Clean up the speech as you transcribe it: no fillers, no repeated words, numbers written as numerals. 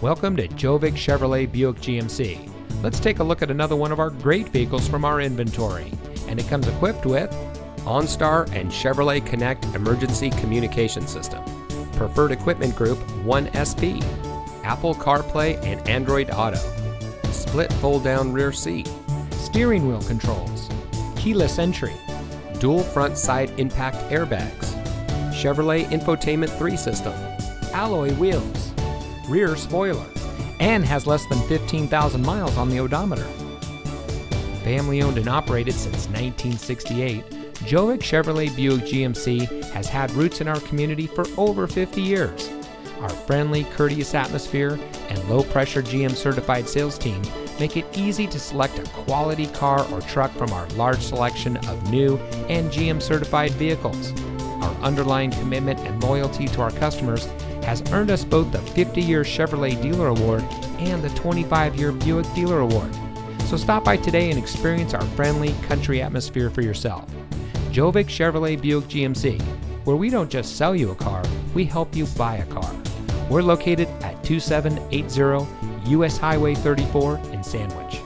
Welcome to Gjovik Chevrolet Buick GMC. Let's take a look at another one of our great vehicles from our inventory. And it comes equipped with OnStar and Chevrolet Connect Emergency Communication System, Preferred Equipment Group 1SB, Apple CarPlay and Android Auto, split fold-down rear seat, steering wheel controls, keyless entry, dual front side impact airbags, Chevrolet Infotainment 3 System, alloy wheels, rear spoiler, and has less than 15,000 miles on the odometer. Family owned and operated since 1968, Gjovik Chevrolet Buick GMC has had roots in our community for over 50 years. Our friendly, courteous atmosphere and low-pressure GM certified sales team make it easy to select a quality car or truck from our large selection of new and GM certified vehicles. Our underlying commitment and loyalty to our customers has earned us both the 50-year Chevrolet Dealer Award and the 25-year Buick Dealer Award. So stop by today and experience our friendly country atmosphere for yourself. Gjovik Chevrolet Buick GMC, where we don't just sell you a car, we help you buy a car. We're located at 2780 U.S. Highway 34 in Sandwich.